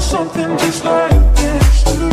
something just like this.